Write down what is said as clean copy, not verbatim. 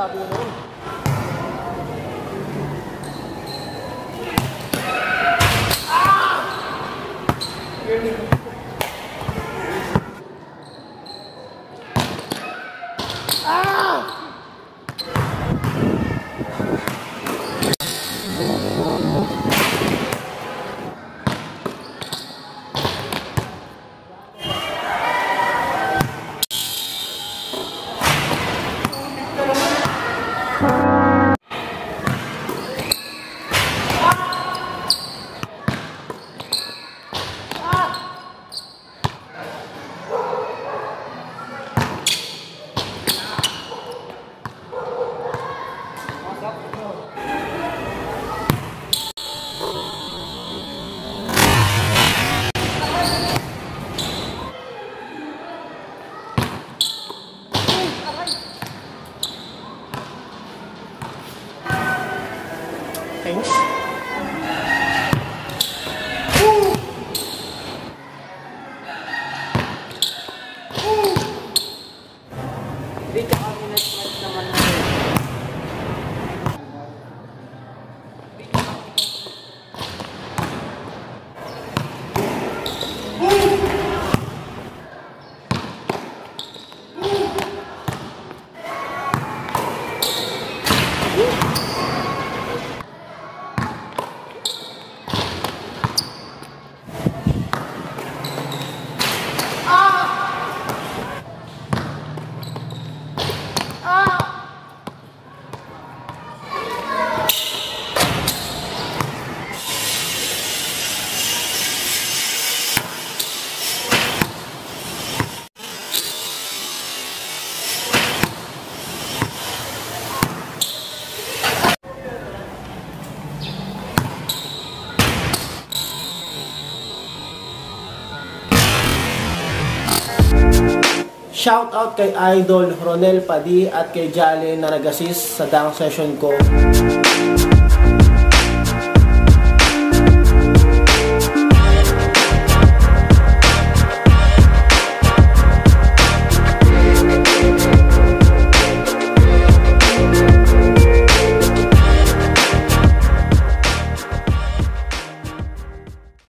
sabi ko noon. Shout out kay Idol Ronel Padi at kay Jalen na nag-assist sa dunk session ko.